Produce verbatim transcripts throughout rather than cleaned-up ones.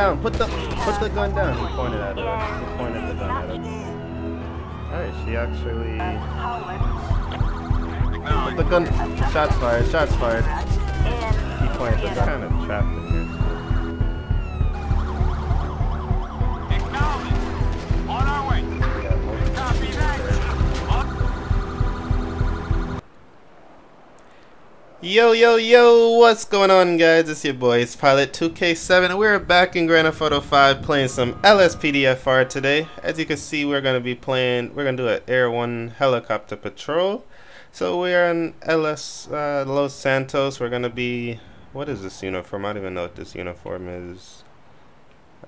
down. Put the put the gun down. He pointed at her. He pointed the gun at her. Alright, she actually put the gun. Shots fired. Shots fired. He pointed the gun. Kind of trapped in here. On our way. Copy that. Yo, yo, yo, what's going on, guys? It's your boy, it's Pilot two K seven, and we're back in Granite Photo five playing some L S P D F R today. As you can see, we're going to be playing, we're going to do an Air one helicopter patrol. So we're in L S, uh, Los Santos. We're going to be, what is this uniform? I don't even know what this uniform is.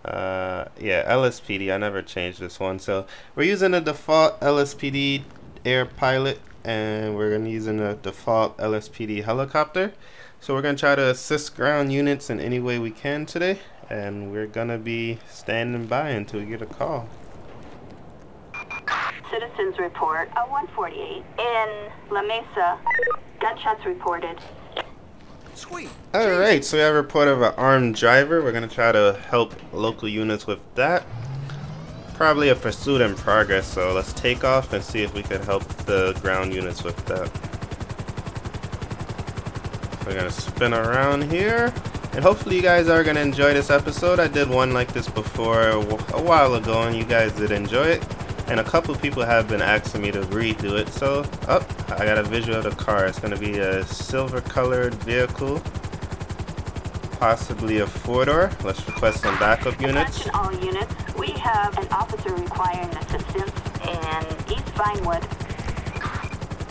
Uh, yeah, L S P D. I never changed this one, so we're using the default L S P D air pilot, and we're gonna using the default L S P D helicopter. So we're gonna try to assist ground units in any way we can today, and we're gonna be standing by until we get a call. Citizens report a one forty-eight in La Mesa. Gunshots reported. Sweet. All right, so we have a report of an armed driver. We're gonna try to help local units with that. Probably a pursuit in progress, so let's take off and see if we can help the ground units with that. We're gonna spin around here, and hopefully you guys are gonna enjoy this episode. I did one like this before a while ago, and you guys did enjoy it. And a couple people have been asking me to redo it, so up oh, I got a visual of the car. It's gonna be a silver colored vehicle, possibly a four-door. Let's request some backup units. Attention all units, we have an officer requiring assistance in East Vinewood.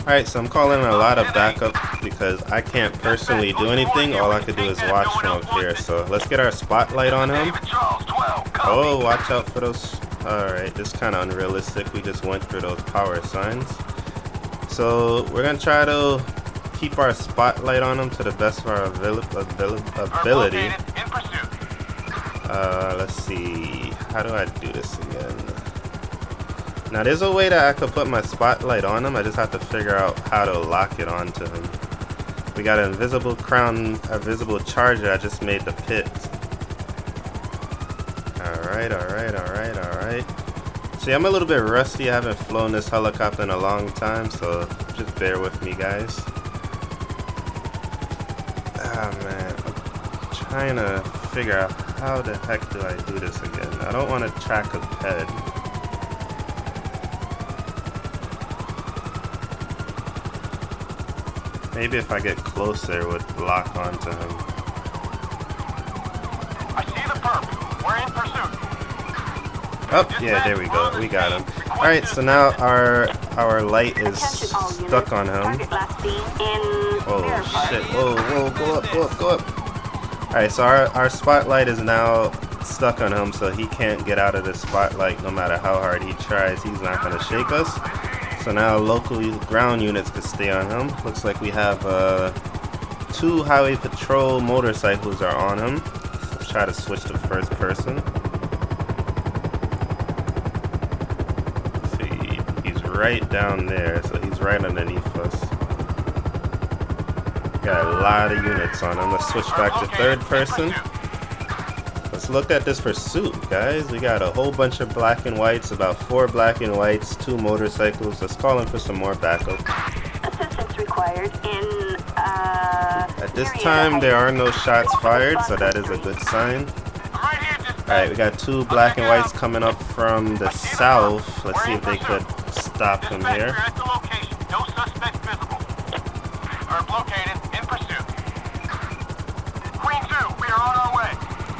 Alright, so I'm calling a lot of backup because I can't personally do anything. All I could do is watch from up here. So let's get our spotlight on him. Oh, watch out for those. Alright, this is kind of unrealistic. We just went through those power signs. So we're going to try to keep our spotlight on him to the best of our abil abil ability. Uh, let's see. How do I do this again? Now there's a way that I could put my spotlight on him, I just have to figure out how to lock it onto him. We got an invisible crown, a visible charger, I just made the pit. Alright, alright, alright, alright. See, I'm a little bit rusty, I haven't flown this helicopter in a long time, so just bear with me, guys. Ah, man, I'm trying to figure out how the heck do I do this again. I don't want to track a head. Maybe if I get closer, it would lock onto him. I see the perp. We're in pursuit. Oh, yeah, there we go. We got him. All right, so now our our light is stuck on him. Oh shit! Whoa, whoa, go up, go up, go up! All right, so our our spotlight is now stuck on him, so he can't get out of this spotlight no matter how hard he tries. He's not gonna shake us. So now local ground units could stay on him. Looks like we have uh, two highway patrol motorcycles are on him. Let's try to switch to first person. Let's see, he's right down there, so he's right underneath us. Got a lot of units on him. Let's switch back to third person. Let's look at this pursuit, guys. We got a whole bunch of black and whites, about four black and whites, two motorcycles. Let's call in for some more backup. Assistance required in, uh, at this time, there are no shots fired, so that is a good sign. Alright, we got two black and whites coming up from the south. Let's see if they could stop him here.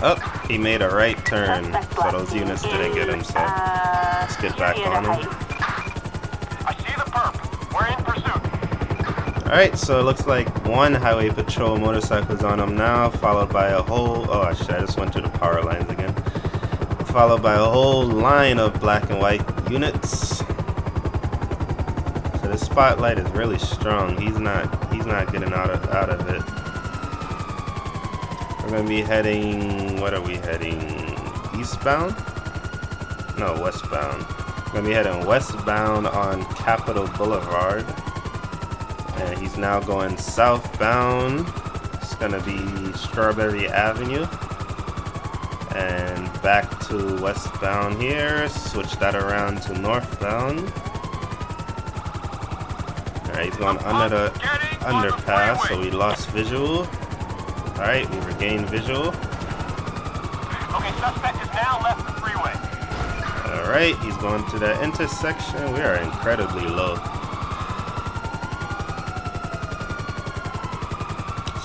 Up. He made a right turn, so those units didn't get him, so let's get back on him. I see the perp. We're in pursuit. Alright, so it looks like one highway patrol motorcycle is on him now, followed by a whole... Oh, shit, I just went through the power lines again. Followed by a whole line of black and white units. So this spotlight is really strong. He's not, he's not getting out of, out of it. We're gonna be heading, what are we heading, eastbound? No, westbound. We're gonna be heading westbound on Capitol Boulevard. And he's now going southbound. It's gonna be Strawberry Avenue. and back to westbound here. Switch that around to northbound. All right, he's going under the underpass, so we lost visual. All right, we regained visual. Okay, suspect is now left the freeway. All right, he's going to the intersection. We are incredibly low.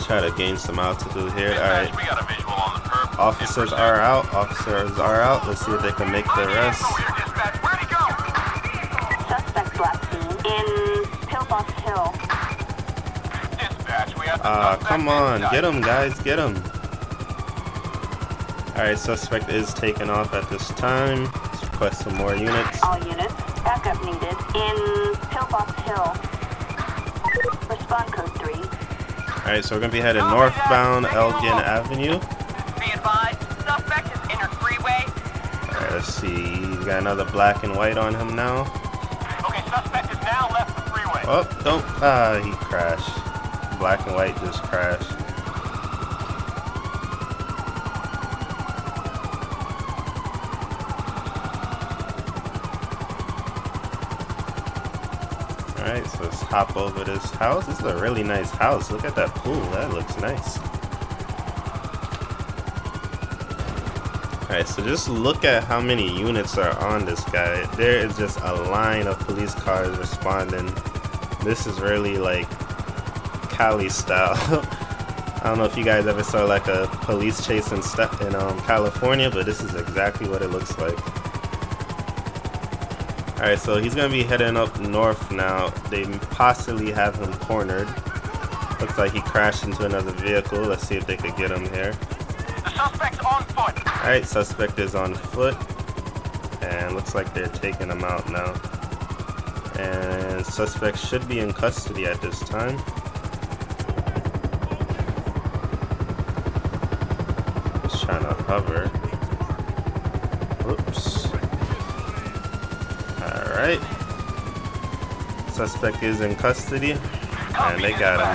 Try to gain some altitude here. All right. We got a visual on the curb. Officers are out. Officers are out. Let's see if they can make the arrest. Where'd he go? Suspect left in Pilbos Hill. Dispatch, we have ah, come on, get him, guys, get him. All right, suspect is taken off at this time. Let's request some more units. All units, backup needed in Pilbos Hill. Respond code three. Alright, so we're going to be headed northbound Elgin Avenue. Be advised, suspect is in her freeway. Alright, let's see. He's got another black and white on him now. Okay, suspect is now left the freeway. Oh, don't. Ah, he crashed. Black and white just crashed. Alright, so let's hop over this house. This is a really nice house. Look at that pool. That looks nice. Alright, so just look at how many units are on this guy. There is just a line of police cars responding. This is really like Cali style. I don't know if you guys ever saw like a police chase and stuff in um, California, but this is exactly what it looks like. Alright, so he's going to be heading up north now. They possibly have him cornered. Looks like he crashed into another vehicle. Let's see if they could get him here. The suspect's on foot. Alright, suspect is on foot. And looks like they're taking him out now. And suspect should be in custody at this time. Just trying to hover. Oops. Alright, suspect is in custody, and they got him.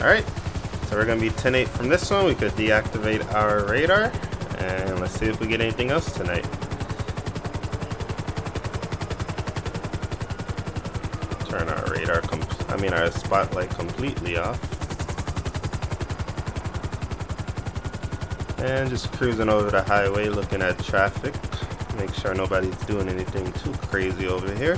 Alright, so we're going to be ten eight from this one. We could deactivate our radar, and let's see if we get anything else tonight. Turn our radar, comp I mean our spotlight completely off. And just cruising over the highway, looking at traffic. Make sure nobody's doing anything too crazy over here.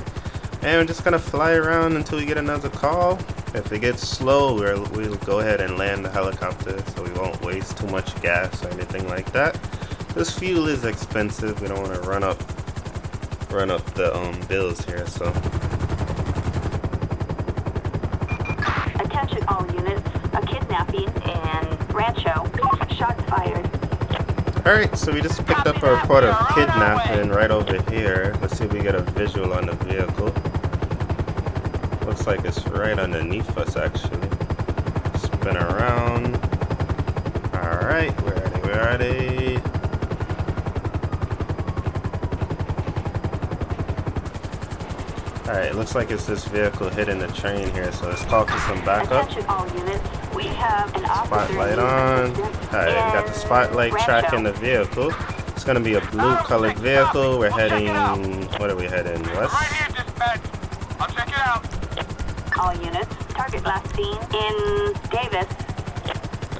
And we're just gonna fly around until we get another call. If it gets slow, we'll, we'll go ahead and land the helicopter so we won't waste too much gas or anything like that. This fuel is expensive. We don't want to run up, run up the um, bills here. So. Attention, all units. A kidnapping in Rancho. Shots fired. Alright, so we just picked up a report of kidnapping right over here. Let's see if we get a visual on the vehicle. Looks like it's right underneath us, actually. Spin around. Alright, where are they? Where are they? Alright, looks like it's this vehicle hitting the train here, so let's call for some backup. We have an spotlight on. Alright, got the spotlight tracking the vehicle. It's gonna be a blue colored vehicle. We're heading, what are we heading? West? Right here, dispatch. I'll check it out. All units, target last seen in Davis.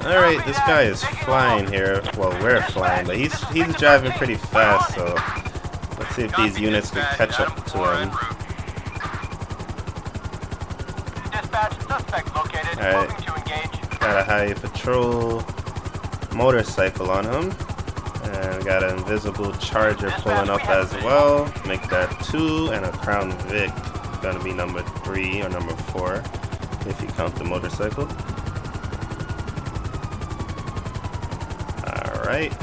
Alright, this guy is flying here. Well, we're flying, but he's he's driving pretty fast, so let's see if these units can catch up to him. Alright, got a highway patrol motorcycle on him, and got an invisible charger pulling up as well. Make that two, and a Crown Vic, gonna be number three or number four if you count the motorcycle. Alright,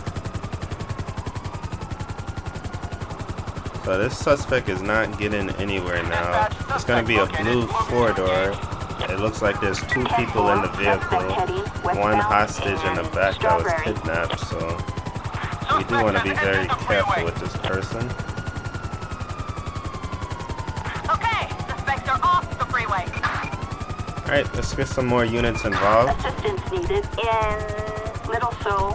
so this suspect is not getting anywhere now. It's gonna be a blue four-door. It looks like there's two people in the vehicle, one hostage in the back that was kidnapped, so we do want to be very careful with this person. Okay, suspects are off the freeway. Alright, let's get some more units involved. Assistance needed in Little Soul.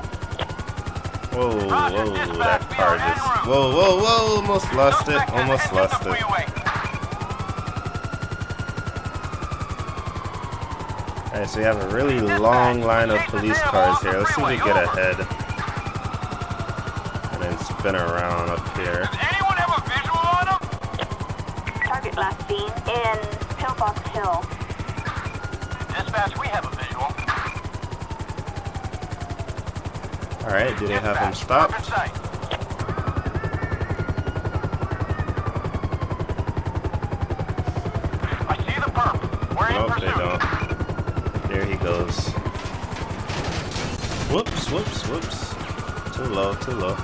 Whoa, whoa, that car just... Whoa, whoa, whoa, almost lost it, almost lost it. Alright, so we have a really long line of police cars here. Let's see if we get ahead. And then spin around up here. Does anyone have a visual on them? Target last seen in Pilbos Hill. Dispatch, we have a visual. Alright, do they have him stopped? I see the perp. We're nope, in pursuit. They don't. There he goes. Whoops, whoops, whoops. Too low, too low.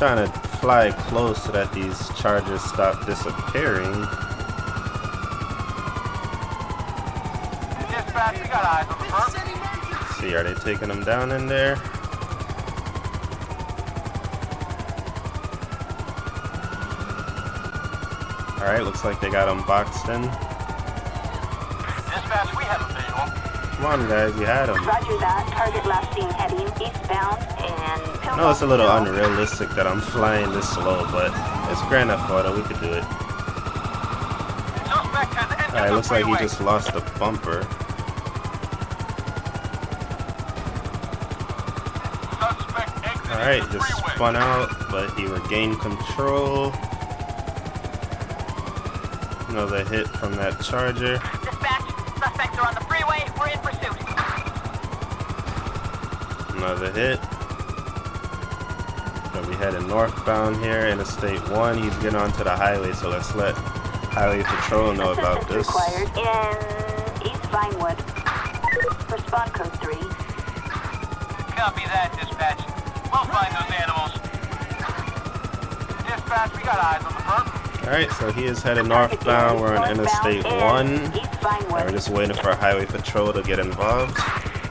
Trying to fly close so that these chargers stop disappearing. Dispatch, we got eyes on the perp. Let's see, are they taking them down in there? All right, looks like they got them boxed in. Dispatch, we have a visual. Come on, guys, you had them. Roger that. Target last seen heading eastbound. I know it's a little unrealistic that I'm flying this slow, but it's Granite Photo, we could do it. Alright, looks like he just lost the bumper. Alright, just spun out, but he regained control. Another hit from that charger. Dispatch, suspects are on the freeway, we're in pursuit. Another hit. We headed northbound here, Interstate one. He's getting onto the highway, so let's let Highway Patrol know about this. Required in East Vinewood. Respond code three. Copy that, dispatch. We'll find those animals. Dispatch, we got eyes on the perp. All right, so he is headed northbound. We're on Interstate one. And we're just waiting for Highway Patrol to get involved.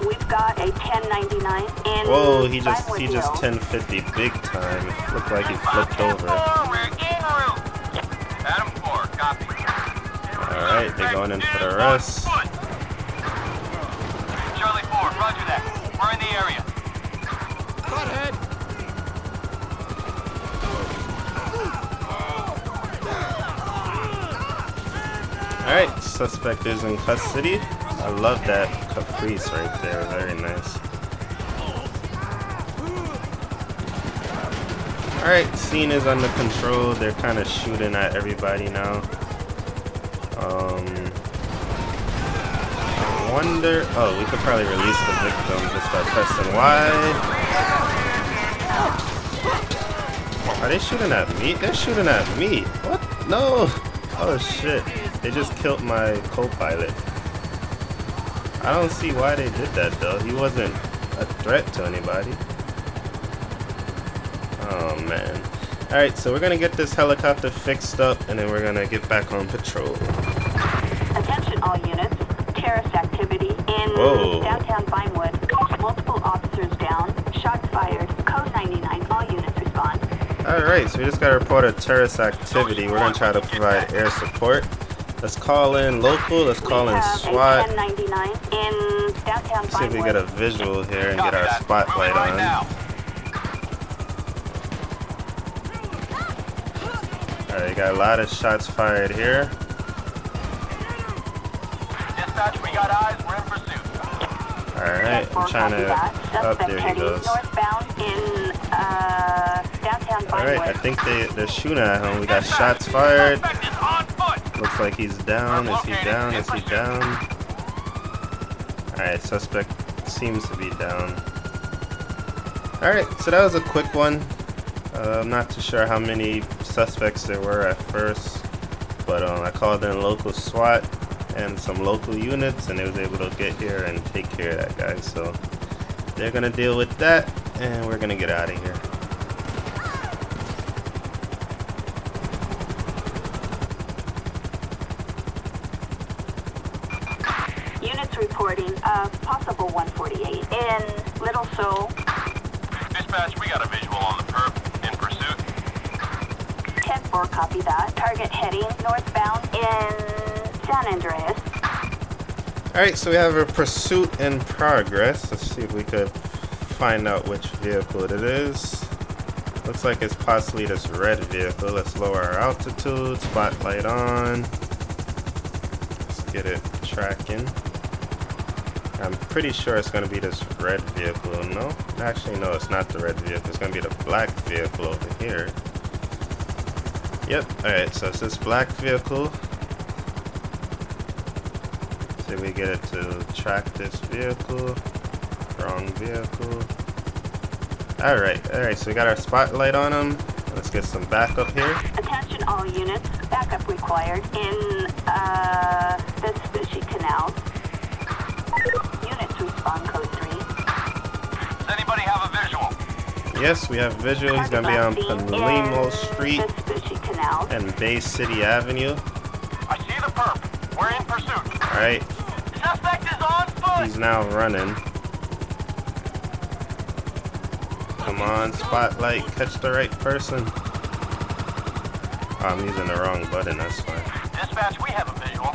We've got a ten ninety-nine and whoa, he just he just ten fifty big time. It looked like he flipped over. Alright, they're going in for the rest. Charlie four, roger that. We're in the area. Cut ahead. Alright, suspect is in custody. I love that caprice right there, very nice. Alright, scene is under control. They're kind of shooting at everybody now. Um, I wonder... Oh, we could probably release the victim just by pressing Y. Are they shooting at me? They're shooting at me. What? No! Oh shit. They just killed my co-pilot. I don't see why they did that though. He wasn't a threat to anybody. Oh man. Alright, so we're gonna get this helicopter fixed up and then we're gonna get back on patrol. Attention all units. Terrorist activity in Whoa. downtown Vinewood. Multiple officers down. Shots fired. Code ninety-nine. All units respond. Alright, so we just got a report of terrorist activity. We're gonna try to provide air support. Let's call in local, let's call in SWAT. Let's see if we get a visual here and get our spotlight on. Alright, got a lot of shots fired here. Dispatch, we got eyes, we're in pursuit. Alright, I'm trying to... Oh, there he goes. Alright, I think they, they're shooting at him. We got shots fired. Looks like he's down. Is he down? Is he down? Alright, suspect seems to be down. Alright, so that was a quick one. Uh, I'm not too sure how many suspects there were at first, but um, I called in local SWAT and some local units, and they was able to get here and take care of that guy. So they're going to deal with that, and we're going to get out of here. Units reporting a possible one forty-eight in Little Soul. Dispatch, we got a visual on the perp. In pursuit. ten four, copy that. Target heading northbound in San Andreas. Alright, so we have a pursuit in progress. Let's see if we could find out which vehicle it is. Looks like it's possibly this red vehicle. Let's lower our altitude, spotlight on. Let's get it tracking. I'm pretty sure it's going to be this red vehicle. No, actually no, it's not the red vehicle. It's going to be the black vehicle over here. Yep, alright, so it's this black vehicle. See if we get it to track this vehicle. Wrong vehicle. Alright, alright, so we got our spotlight on him. Let's get some backup here. Attention all units, backup required in uh, Vespucci Canal. Units respond code three. Does anybody have a visual? Yes, we have visual. He's going to be on Palimo Street and Bay City Avenue. I see the perp. We're in pursuit. Alright. Suspect is on foot. He's now running. Come on, spotlight, catch the right person. Oh, I'm using the wrong button, that's fine. Dispatch, we have a visual.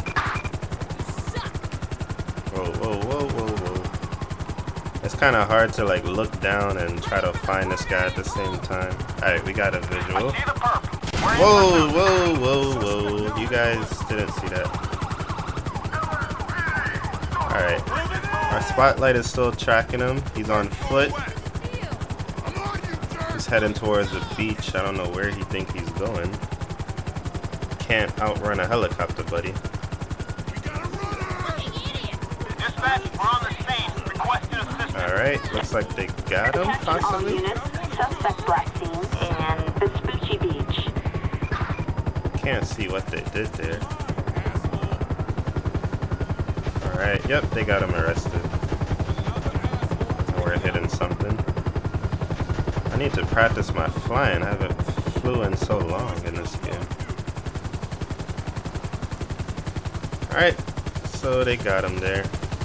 Whoa, whoa, whoa, whoa, whoa. It's kind of hard to like look down and try to find this guy at the same time. Alright, we got a visual. I see the perp. Whoa, whoa, whoa, whoa. You guys didn't see that. Alright. Our spotlight is still tracking him. He's on foot. Heading towards the beach. I don't know where he think he's going. Can't outrun a helicopter, buddy. Alright, looks like they got him, possibly. Can't see what they did there. Alright, yep, they got him arrested. We're hitting something. I need to practice my flying. I haven't flew in so long in this game. Alright, so they got him there.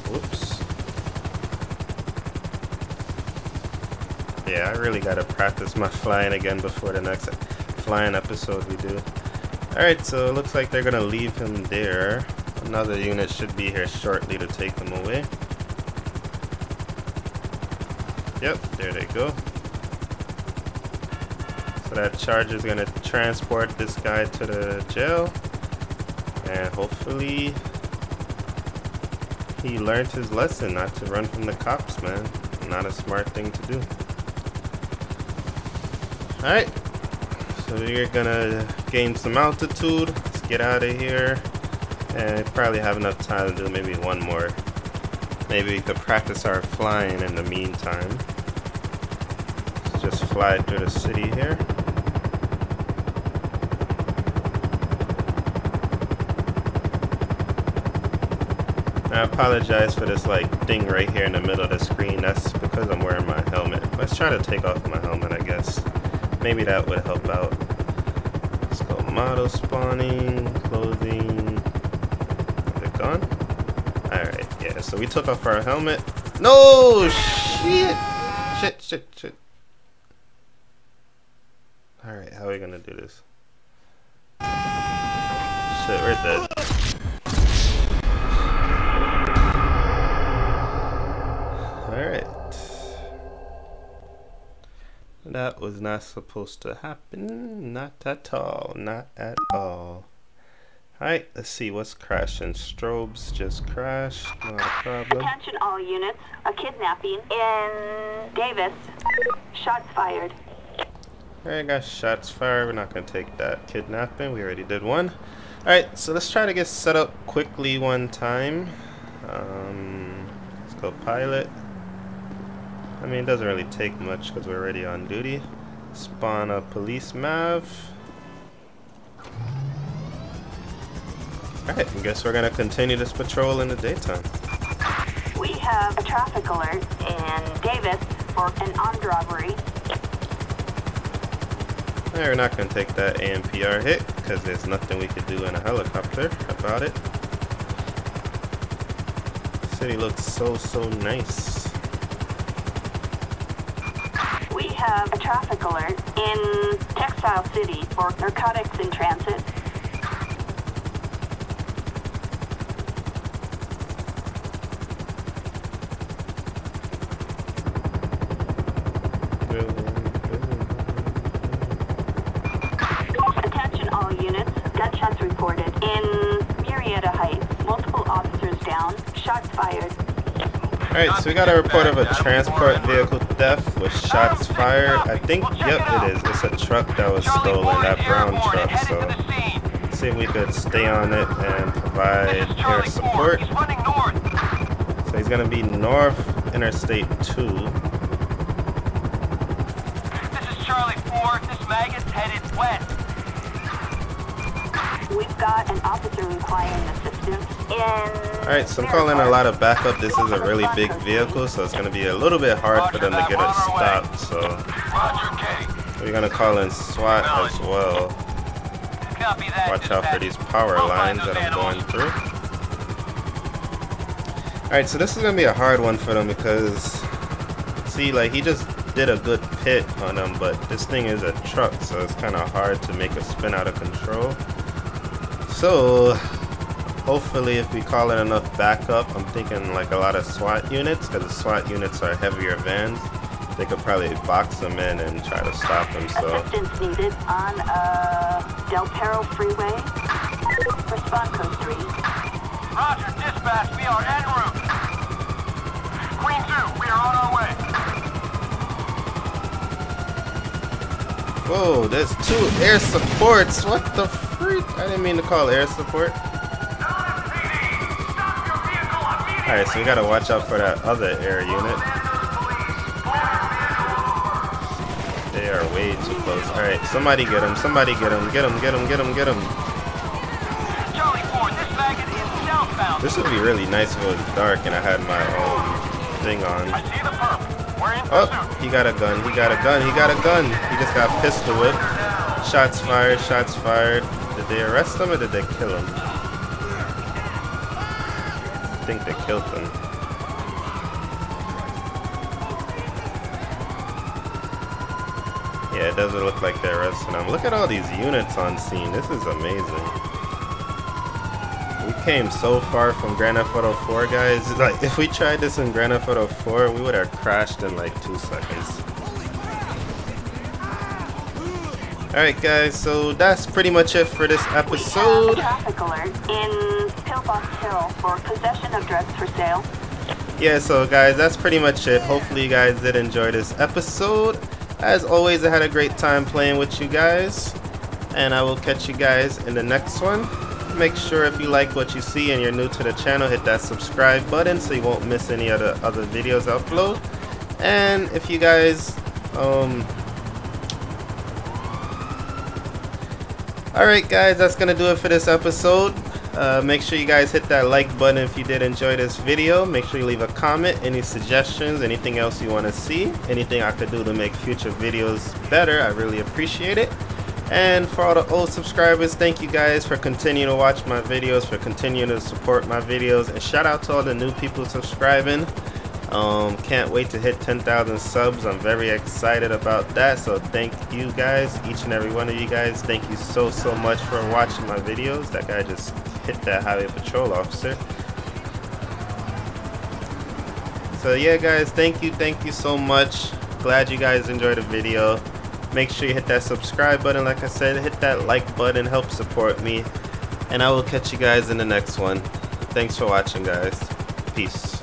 Whoops. Yeah, I really gotta practice my flying again before the next flying episode we do. Alright, so it looks like they're gonna leave him there. Another unit should be here shortly to take them away. Yep, there they go. So that charger is going to transport this guy to the jail, and hopefully he learned his lesson not to run from the cops, man. Not a smart thing to do. Alright, so we're going to gain some altitude. Let's get out of here, and probably have enough time to do maybe one more. Maybe we could practice our flying in the meantime. Just fly through the city here. I apologize for this like thing right here in the middle of the screen. That's because I'm wearing my helmet. Let's try to take off my helmet, I guess. Maybe that would help out. Let's go model spawning, clothing. They're gone? Alright, yeah, so we took off our helmet. No shit! Shit, shit, shit. Alright, how are we gonna do this? Shit, we're dead. Alright. That was not supposed to happen. Not at all. Not at all. Alright, let's see what's crashing. Strobes just crashed. Not a problem. Attention all units. A kidnapping in Davis. Shots fired. Alright guys, shots fired. We're not going to take that kidnapping. We already did one. Alright, so let's try to get set up quickly one time. Um, let's go pilot. I mean, it doesn't really take much because we're already on duty. Spawn a police mav. Alright, I guess we're going to continue this patrol in the daytime. We have a traffic alert in Davis for an armed robbery. We're not going to take that A M P R hit because there's nothing we could do in a helicopter about it. city looks so, so nice. We have a traffic alert in Textile City for narcotics in transit. Attention all units, gunshots reported in Murrieta Heights. Multiple officers down, shots fired. Alright, so we got a report of a transport vehicle theft with shots fired. I think, yep, it is. It's a truck that was stolen, that brown truck, so let's see if we could stay on it and provide air support. So he's going to be north Interstate two. West. We've got an officer requiring assistance in... Alright, so I'm calling a lot of backup. This is a really big vehicle, so it's going to be a little bit hard for them to get it stopped, so... We're going to call in SWAT as well. Watch out for these power lines that I'm going through. Alright, so this is going to be a hard one for them because... See, like, he just... did a good pit on them, but this thing is a truck, so it's kind of hard to make a spin out of control. So hopefully if we call in enough backup, I'm thinking like a lot of SWAT units, because the SWAT units are heavier vans. They could probably box them in and try to stop them. So assistance needed on uh, Del Perro Freeway. Respond code three. Roger, dispatch, we are en route. Queen two, we are on our way. Whoa, there's two air supports. What the freak? I didn't mean to call air support. Alright, so we gotta watch out for that other air unit. They are way too close. Alright, somebody get him, somebody get him, get him, get him, get him, get him. This would be really nice if it was dark and I had my own thing on. Oh, he got a gun, he got a gun, he got a gun. He just got pistol whipped. Shots fired, shots fired. Did they arrest him or did they kill him? I think they killed him. Yeah, it doesn't look like they arrested him. Look at all these units on scene. This is amazing. We came so far from Granite Photo four, guys. It's like if we tried this in Granite Photo four, we would have crashed in like two seconds. Alright guys, so that's pretty much it for this episode. We have a traffic alert in Pilbos Hill for possession of drugs for sale. Yeah, so guys, that's pretty much it. Hopefully you guys did enjoy this episode. As always, I had a great time playing with you guys, and I will catch you guys in the next one. Make sure if you like what you see and you're new to the channel, hit that subscribe button so you won't miss any other other videos I upload. And if you guys um all right guys, that's gonna do it for this episode. Uh, make sure you guys hit that like button if you did enjoy this video. Make sure you leave a comment, any suggestions, anything else you want to see, anything I could do to make future videos better. I really appreciate it. And for all the old subscribers, thank you guys for continuing to watch my videos, for continuing to support my videos, and shout out to all the new people subscribing. Um, can't wait to hit ten thousand subs. I'm very excited about that, so thank you guys, each and every one of you guys. Thank you so, so much for watching my videos. That guy just hit that highway patrol officer. So yeah guys, thank you, thank you so much. Glad you guys enjoyed the video. Make sure you hit that subscribe button, like I said, hit that like button, help support me, and I will catch you guys in the next one. Thanks for watching, guys. Peace.